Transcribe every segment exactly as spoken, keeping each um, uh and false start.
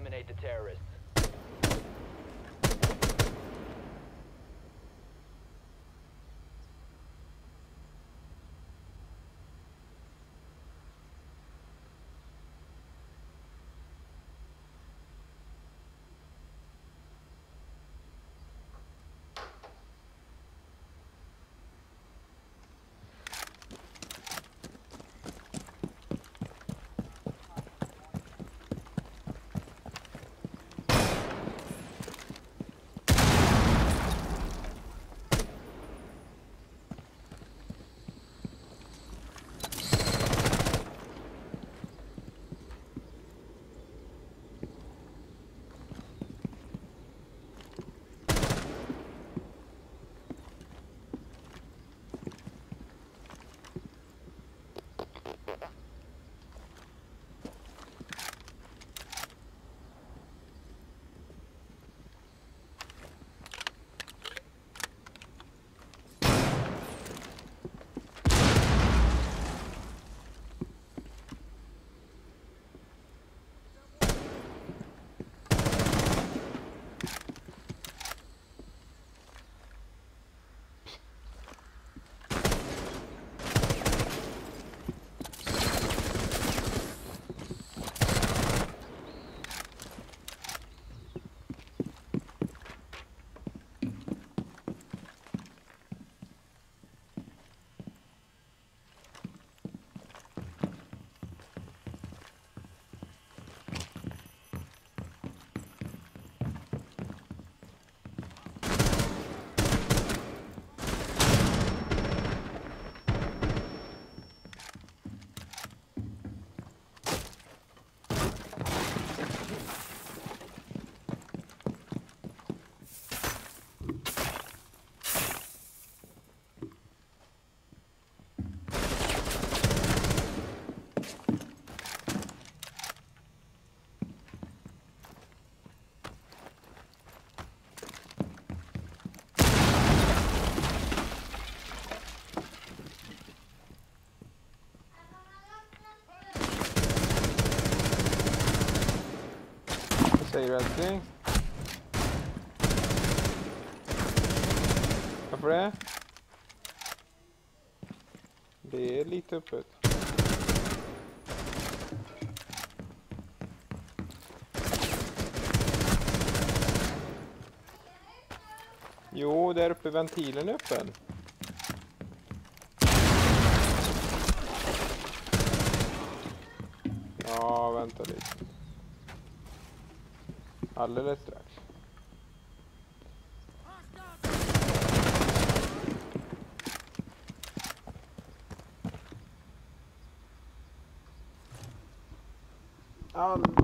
eliminate the terrorists. Sair assim. Abre. Dele tapet. Jo, där uppe ventilen är öppen. Ja, vänta lite. Alldeles strax. Alldeles strax.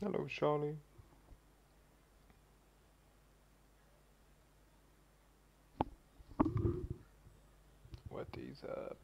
Hello, Charlie. What is up?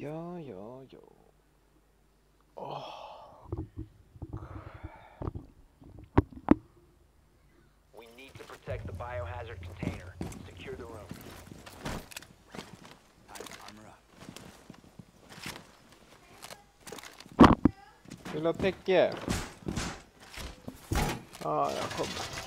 Yo, yo, yo. Oh. We need to protect the biohazard container. Secure the room. Armor up. Vill ha täcke? Ja, jag kommer.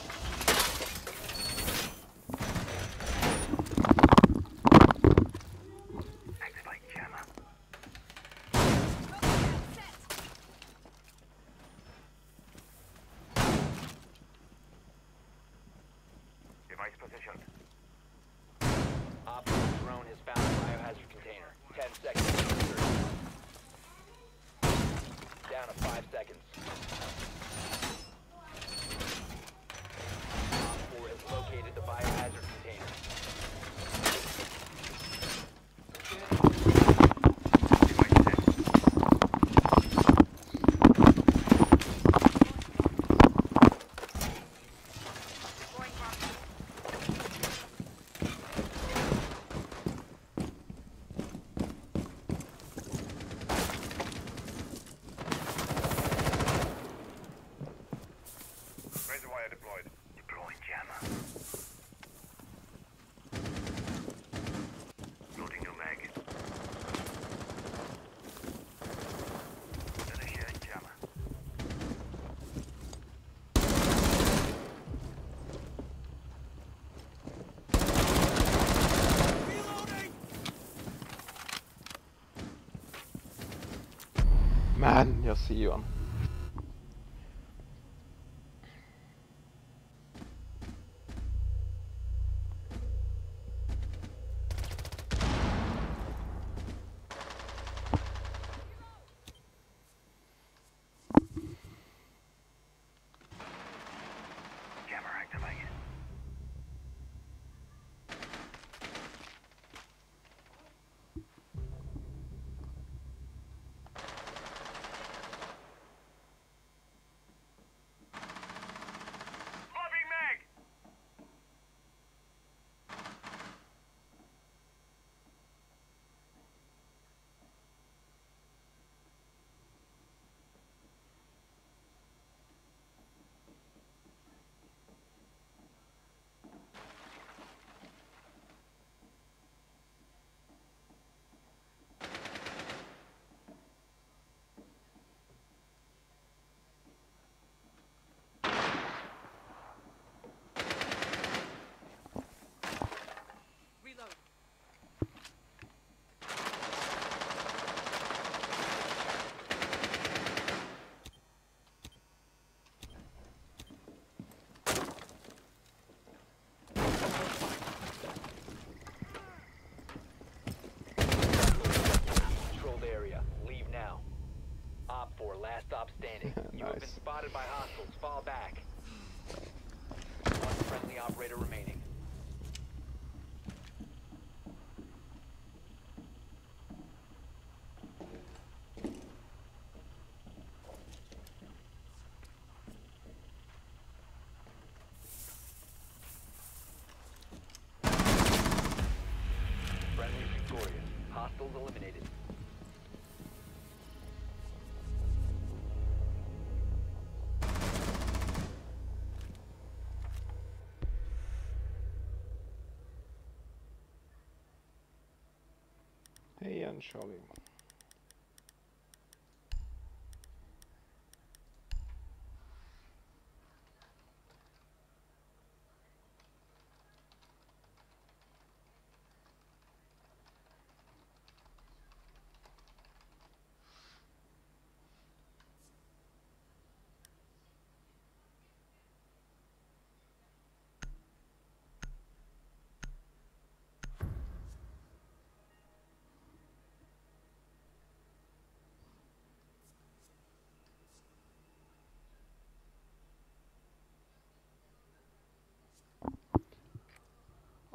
Man, jag ser ju han. Spotted by hostiles, fall back. One friendly operator remaining. Friendly victorious. Hostiles eliminated. Charlie.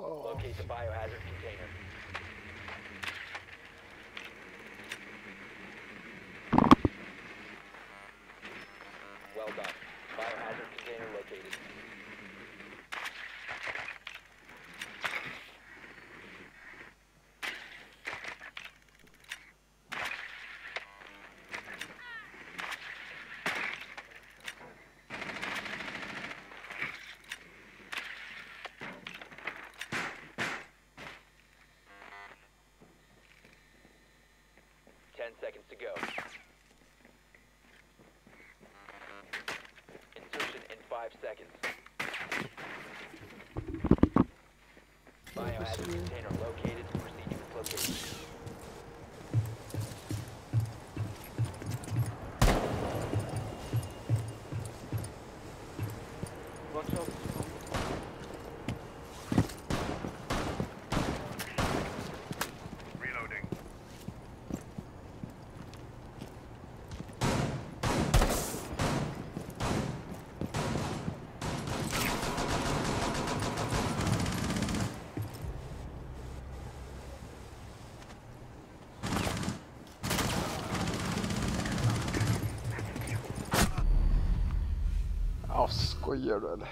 Oh. Locate the biohazard container. Well done. Biohazard container located. Ten seconds to go. Insertion in five seconds. Biohazard container located. Proceed to its location. Skojar du eller?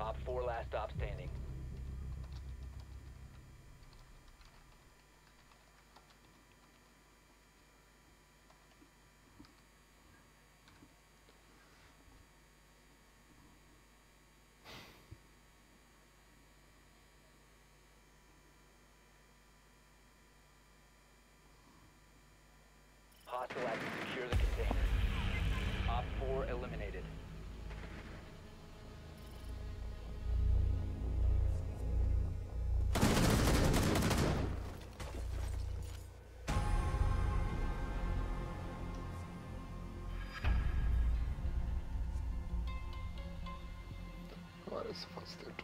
Op four last stop standing. Hostile actors secure the container. Op four eliminated. Vad är det så fast ut?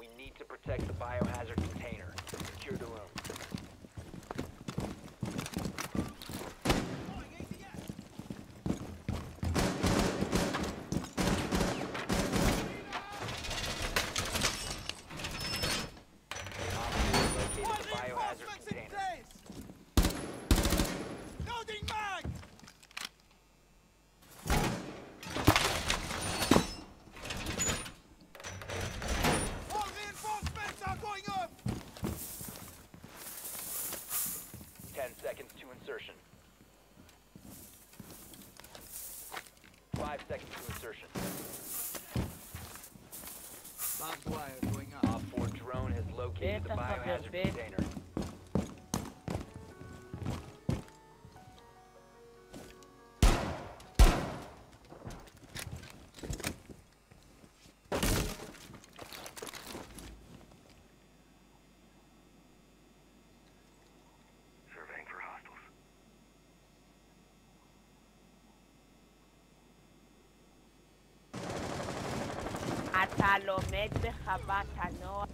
We need to protect the biohazard container. Secure the room. Seconds to insertion. Five seconds to insertion. Barbed wire going up. Op four drone has located the biohazard container. אתה לומד בחוות הנוער.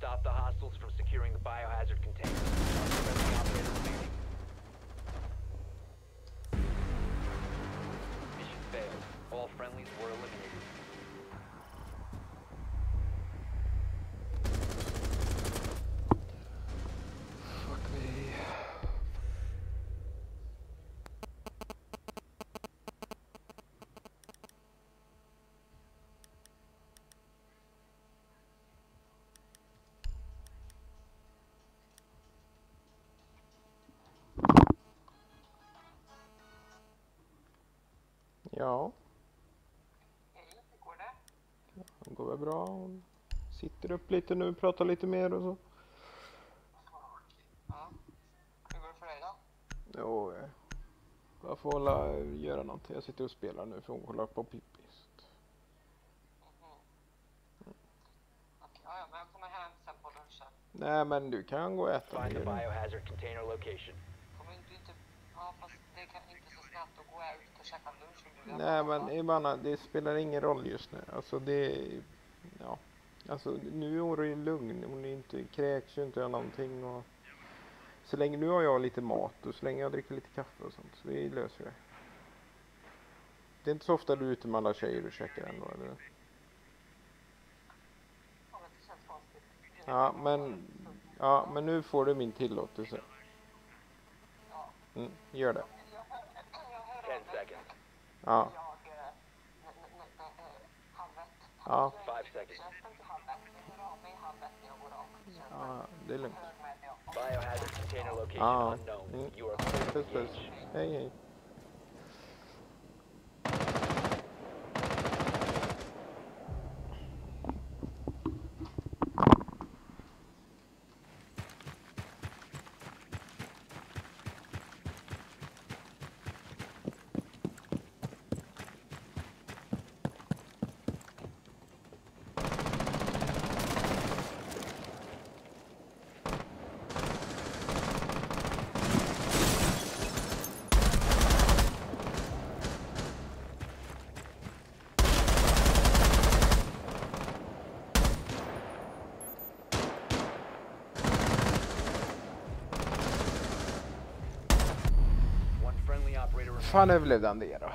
Stop the hostiles from securing the biohazard container. Mission failed. All friendlies were eliminated. Ja. Går det? Det går väl bra. Hon sitter upp lite nu, pratar lite mer och så. Ja. Hur går det för dig då? Jo, jag får hålla, göra någonting. Jag sitter och spelar nu för hon håller på Pippi. Mm. Okej, ja, men jag kommer hem sen på lunchen. Nej, men du kan gå och äta. Find the biohazard container location. Kommer inte, inte, ja, fast det kan inte så snabbt att gå här ut och käka lunch. Nej, men Ivana, det spelar ingen roll just nu. Alltså det, ja, alltså nu är hon ju lugn. Hon är inte, kräks ju inte eller någonting. Och så länge nu har jag lite mat och så länge jag dricker lite kaffe och sånt. Så det löser det. Det är inte så ofta du är ute med alla tjejer och käkar ändå, eller? Ja, men, ja, men nu får du min tillåtelse. Mm, gör det. Ja. Ja. Ja, det är lugnt. Ja. Mm. Puss, puss. Hej, hej. Fan överlevde han det då?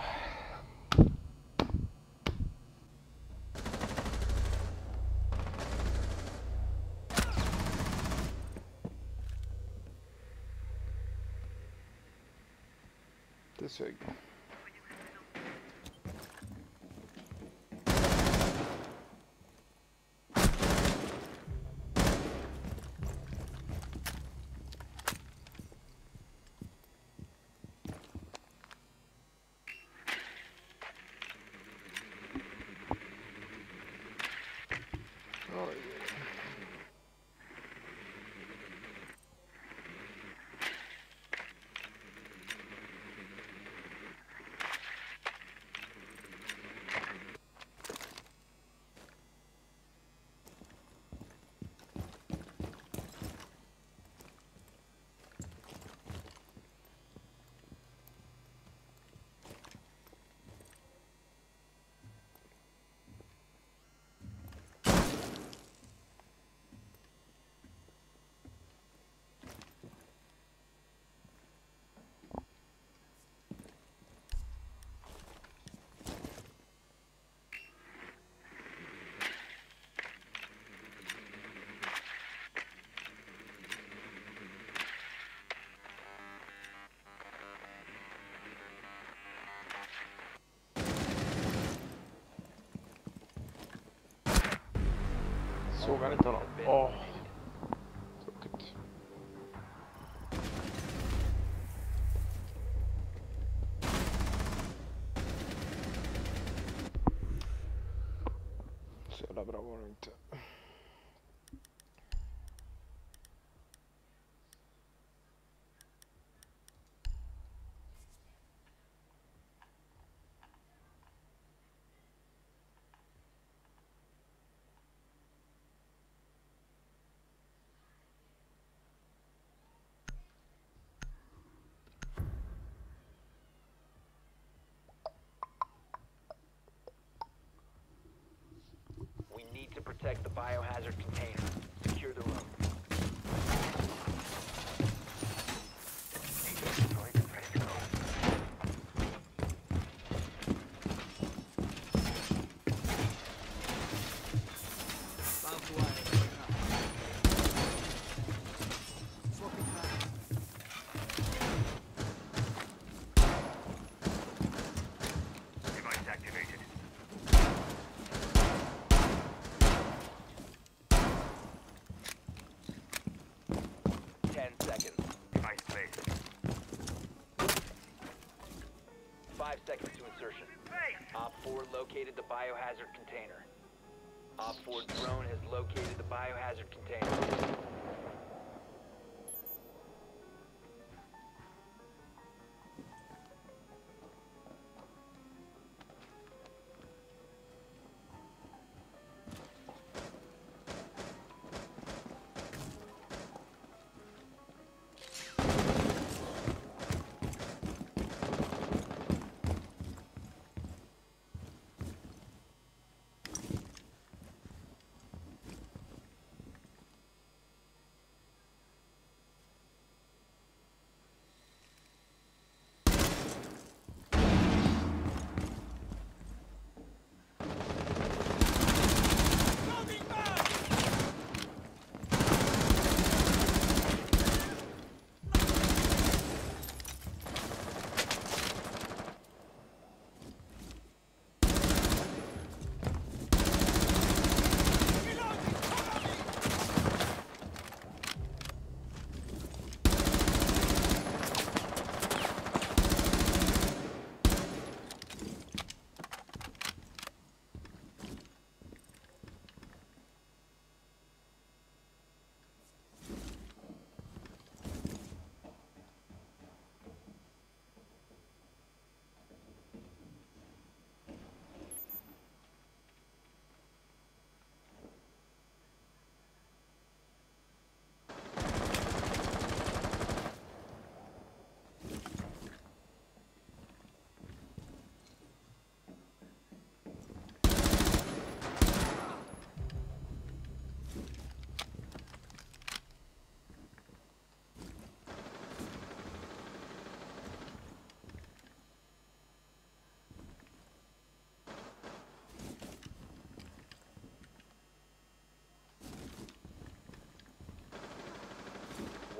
Det sög. Såg han inte honom? Åh, tråkigt. Dobra, molim te. To protect the biohazard container. Secure the room. Seconds to insertion. Op four located the biohazard container. Op four drone has located the biohazard container.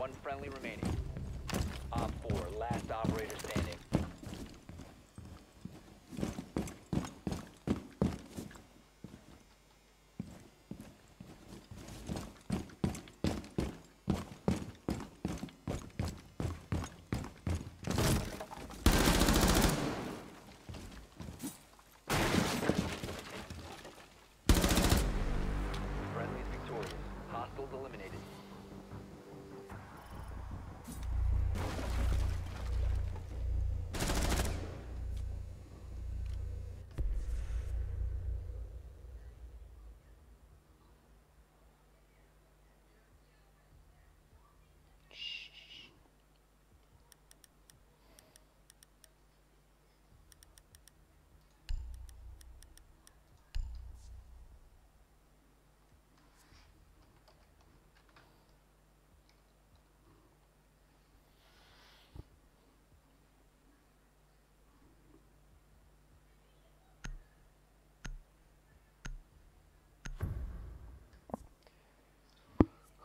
One friendly remaining. Op four, last operator standing. Friendly is victorious. Hostiles eliminated.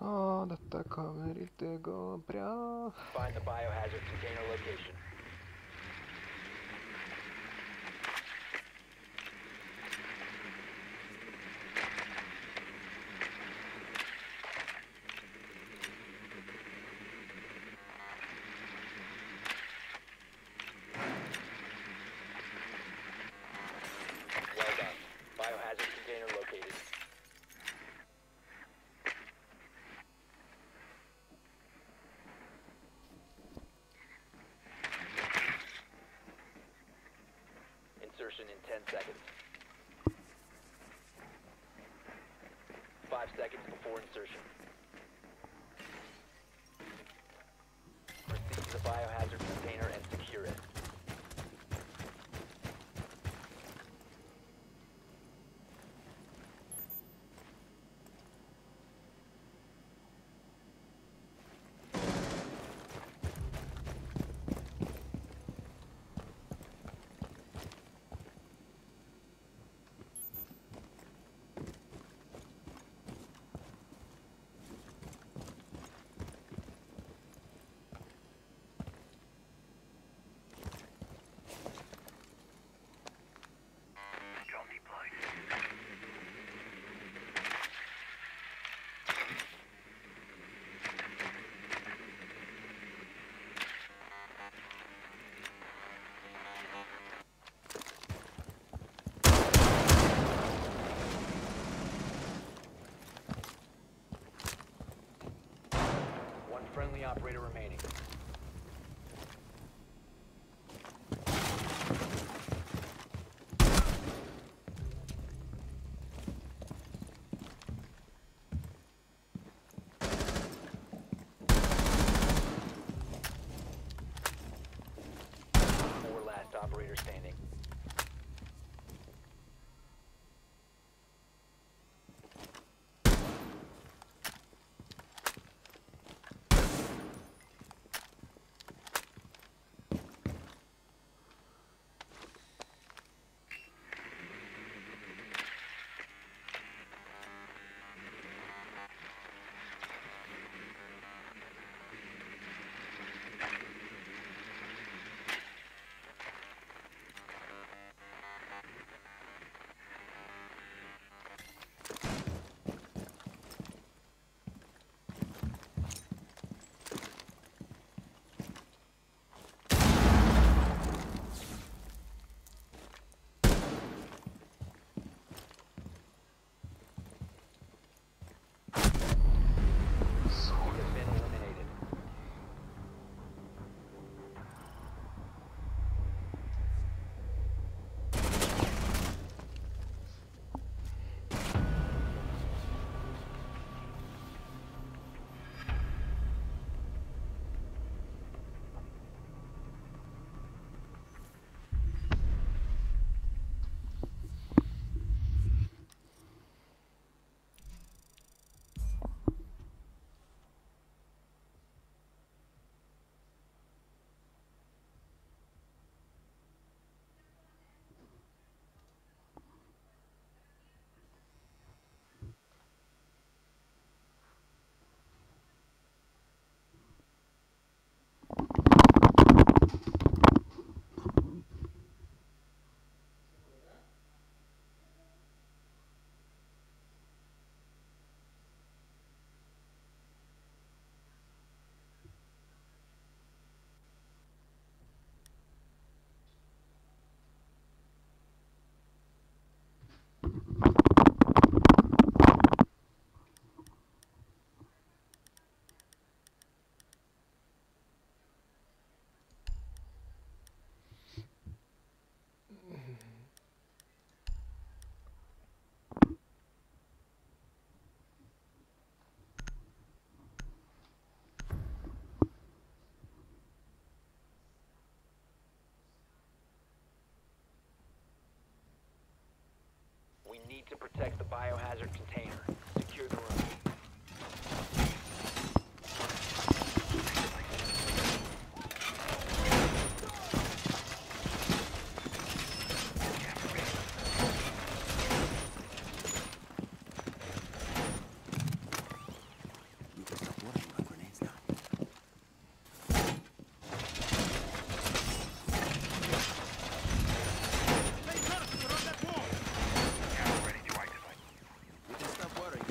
Find the biohazard container location. Well done. Biohazard container located. friendly operator remaining. Four last operator standing. We need to protect the biohazard container. Secure the room. Stop worrying.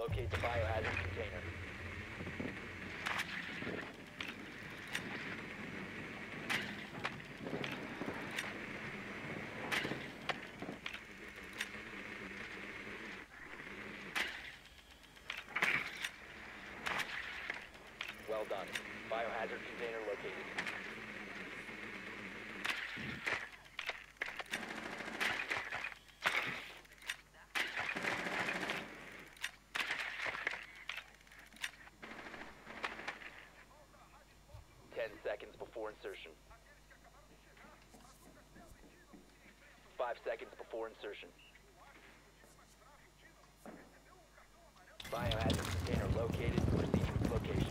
Locate the biohazard container. Well done. Biohazard container located. Insertion. Five seconds before insertion. Biohazard container located. Proceed to its location.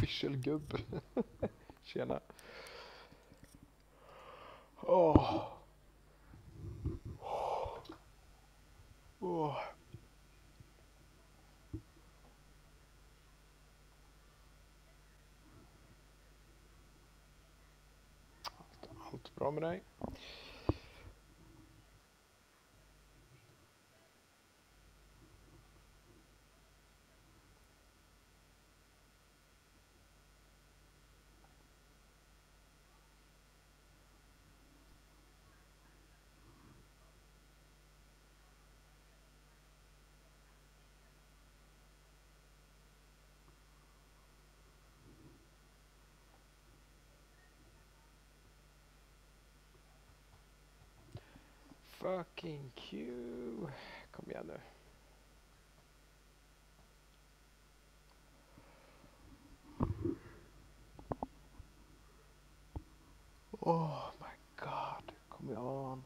Official gubbe. Tjena. Åh. Åh. Åh. Allt bra med dig? Fucking Q. Kom igen nu. Oh my god. Kom igen.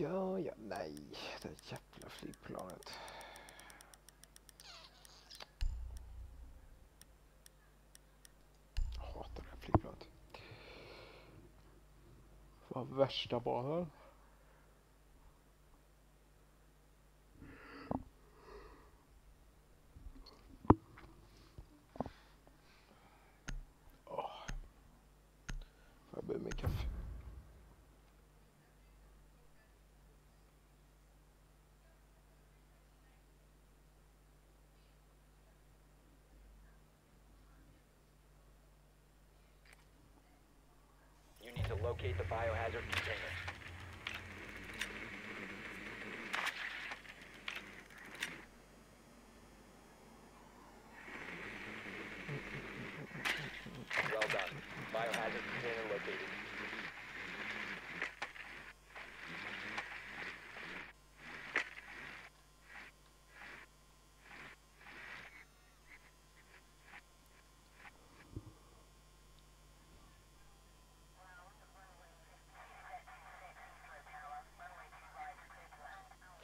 Ja, ja, nej, det jävla flygplanet. Jag hatar det här flygplanet. Vad värsta banan. locate the biohazard container. Well done. Biohazard container located.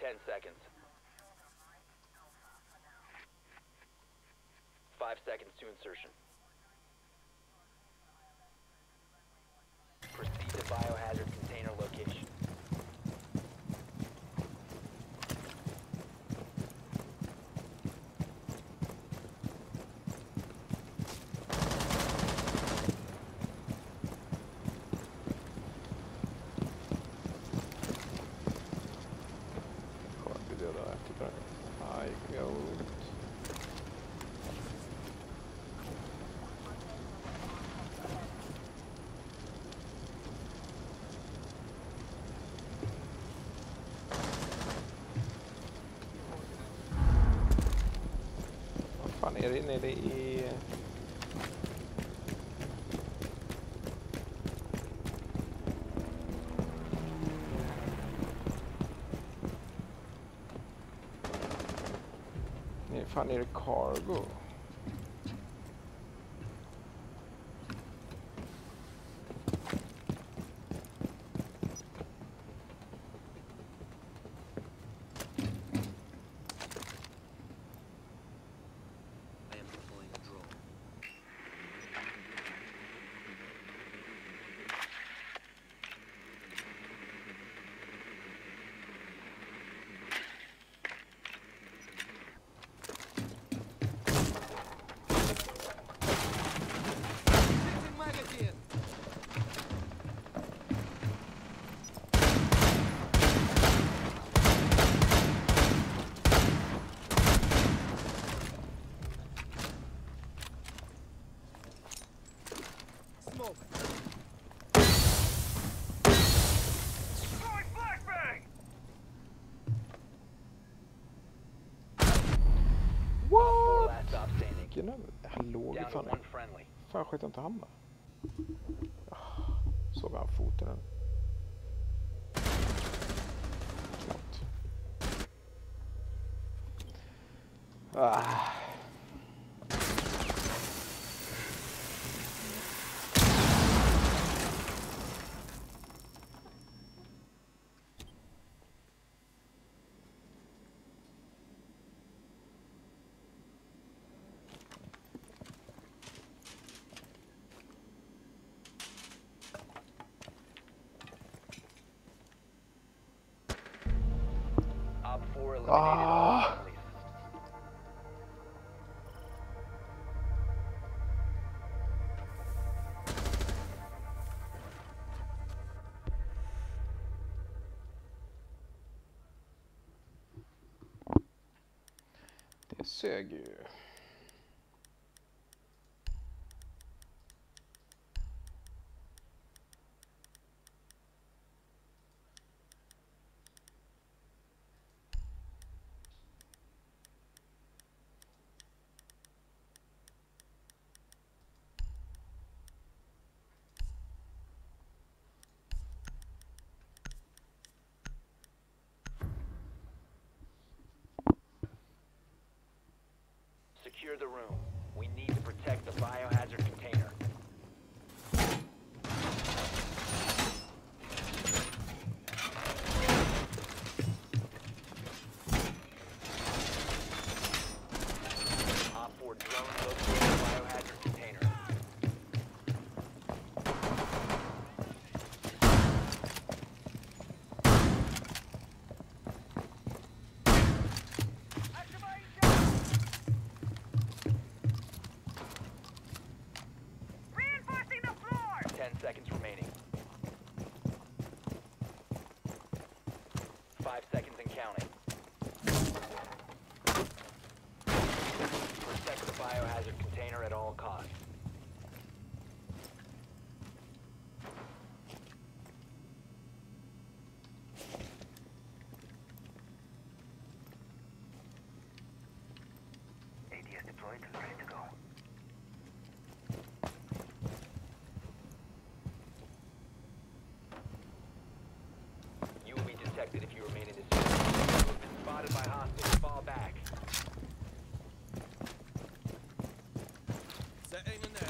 ten seconds. Five seconds to insertion. Proceed to biohazard container location. Är det nere i... Nej, fan är det cargo? Han låg i fan. Fan sköt inte han då? Såg han foten eller? Knappt. Ah. Ah. Det sög ju. Secure the room. We need to protect the biohazard container. Op four drone located the biohazard container. deployed and ready to go. You will be detected if you remain in this area. You've been spotted by hostiles. Fall back. Is that aiming there?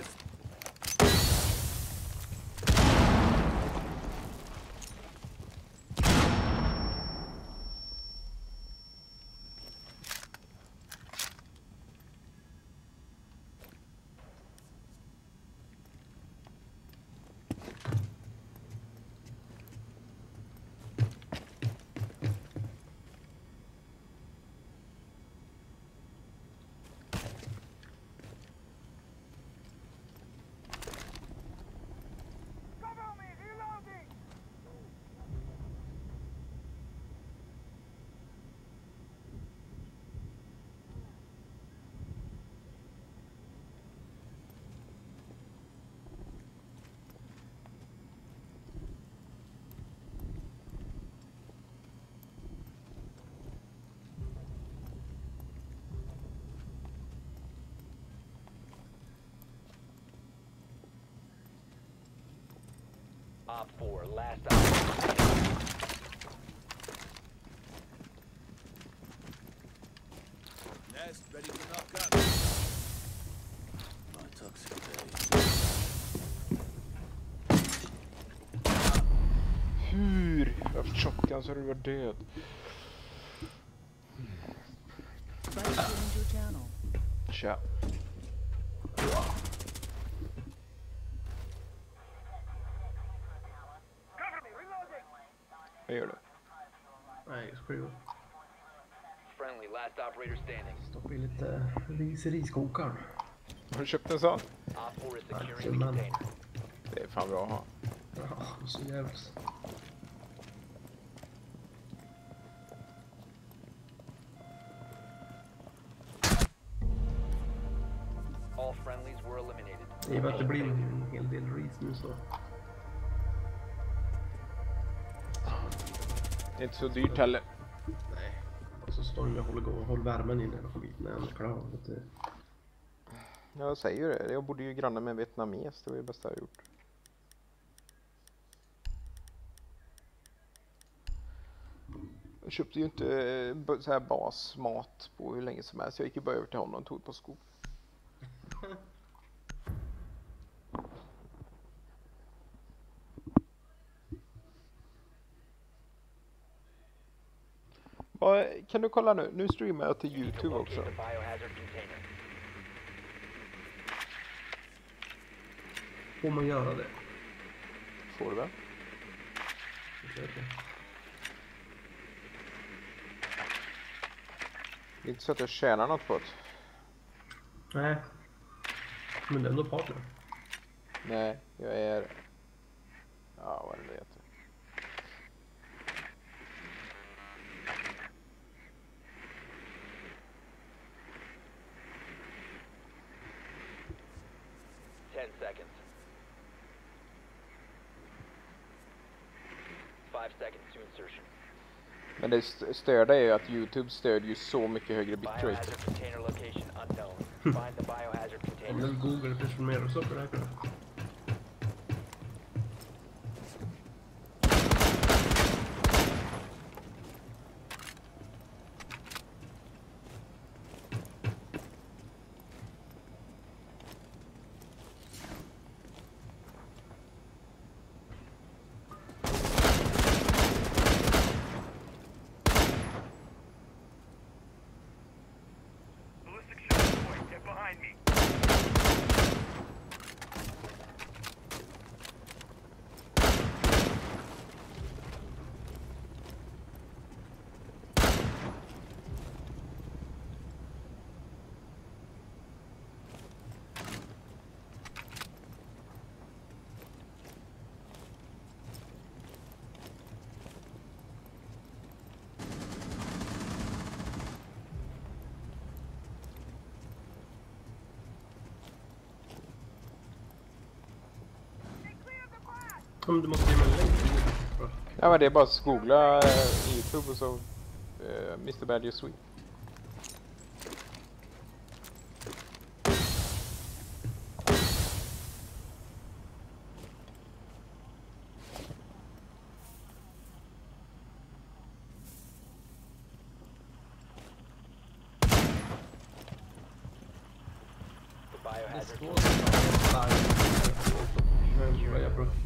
Op four, last op. Nest, ready to knock up. My toxic day. Hur? Jag fick chockan så du var död. Tja. Stoppa i lite ris i riskokaren. Har du köpt en sån? Jajamän. Det är fan bra att ha. Ja, så jävligt. I och med att det blir en hel del ris nu så. Det är inte så dyrt heller. Så står jag håller gå håll värmen inne och skiten är klar. Jag säger ju det. Jag bodde ju granne med vietnames. Det var ju bästa jag gjort. Jag köpte ju inte så här basmat på hur länge som helst. Jag gick ju bara över till honom och tog ett par skor. Kan du kolla nu? Nu streamar jag till YouTube också. Får man göra det? Får du väl? Det är inte så att jag tjänar något på det. Nej. Men det är ändå partner. Nej, jag är... Ja, vad är det heter? Men det störda är ju att YouTube stödjer ju så mycket högre bitrate. Om du googlar personer och så på det här kan du. Du måste lägga. Ja, men det är bara att googla eh, YouTube och så eh, MrBadgerSWE.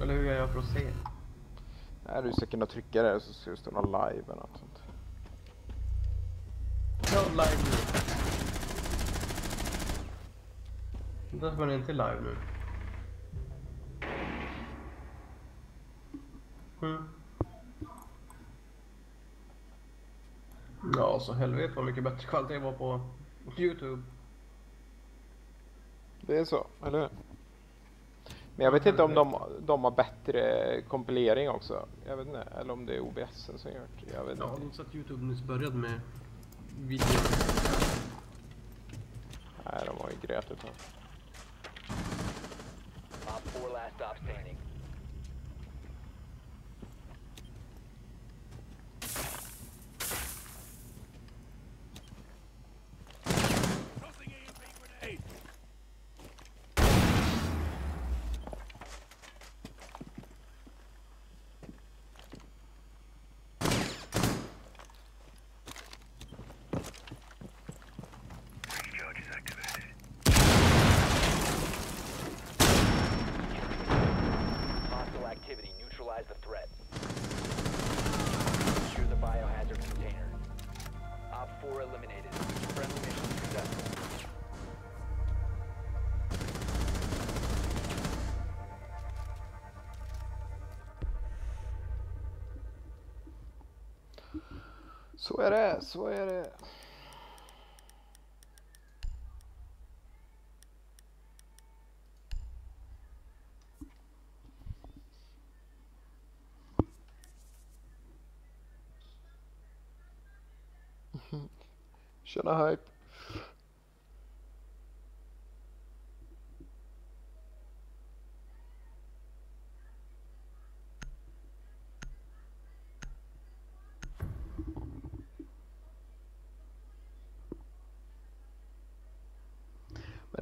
Eller hur gör jag för att se? Nej, du ska kunna trycka där så ska det stå live eller något sånt. No live nu. Där var det inte live nu. Sju. Ja, så helvete vad mycket bättre kvalitet var på YouTube. Det är så, eller hur? Men jag vet inte om de, de har bättre kompilering också. Jag vet inte, eller om det är O B S som gör det. Jag vet ja, inte. De satt YouTube nyss börjat med video. Nej, de var ju grät utan. Så är det, så är det. Tjena hype.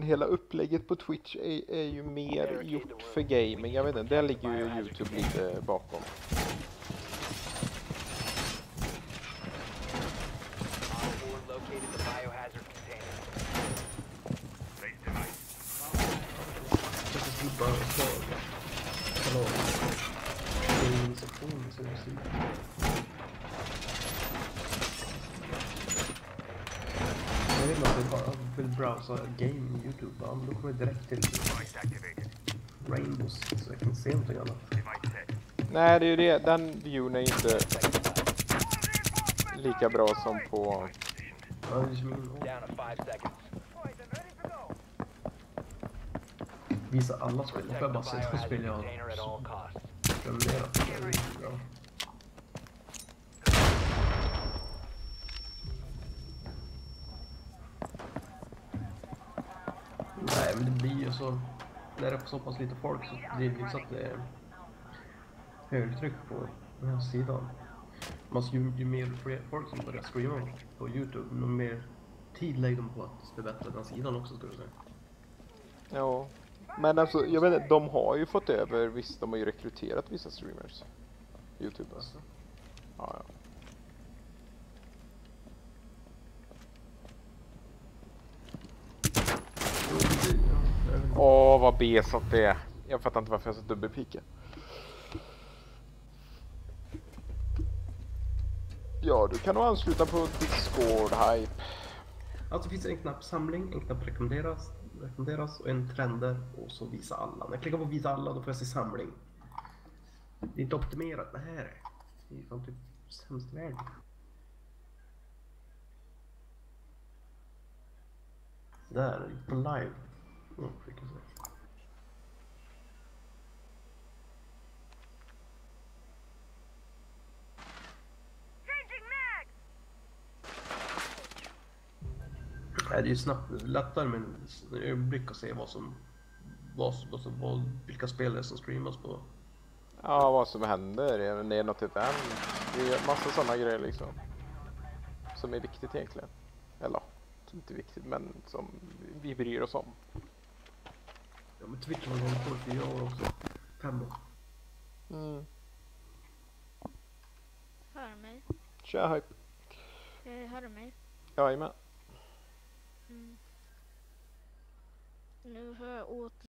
Hela upplägget på Twitch är, är ju mer gjort för gaming. Jag vet inte, där ligger ju YouTube lite bakom. Browsa game YouTube, ja, men då kommer jag direkt till Rainbows så jag kan se någonting annat. Nej, det är ju det, den viewen är inte lika bra som på ja, visa alla spel, jag får bara se ett spel jag prenumererar. Men det blir ju så, när det är så pass lite folk så driver det så att det är högtryck på den här sidan. Man ju, ju mer fler folk som börjar streama på YouTube, ju mer tid lägger de på att förbättra den sidan också, skulle jag säga. Ja, men alltså, jag vet inte, de har ju fått över, visst, de har ju rekryterat vissa streamers. YouTube alltså. Ja, ja. Åh, oh, vad besat det är. Jag fattar inte varför jag satt dubbelpika. Ja, du kan nog ansluta på Discord-hype. Alltså, det finns en knapp samling, en knapp rekommenderas, rekommenderas och en trender och så visa alla. När jag klickar på visa alla, då får jag se samling. Det är inte optimerat, det här är. Det är fan typ sämst i världen. Där, på live. Oh, nej, det är ju snabbt lättare med en ögonblick att se vad som, vad, vad som vad, vilka spelare som streamas på. Ja, vad som händer, det är något typ en, det är massa sådana grejer liksom som är viktigt egentligen, eller som inte är viktigt men som vi bryr oss om. Ja, men Twitch har gått på fyra år också. Fem år. Mm. Hör du mig? Tja, hej. Eh, hör du mig? Ja, jag är med. Mm. Nu har jag åter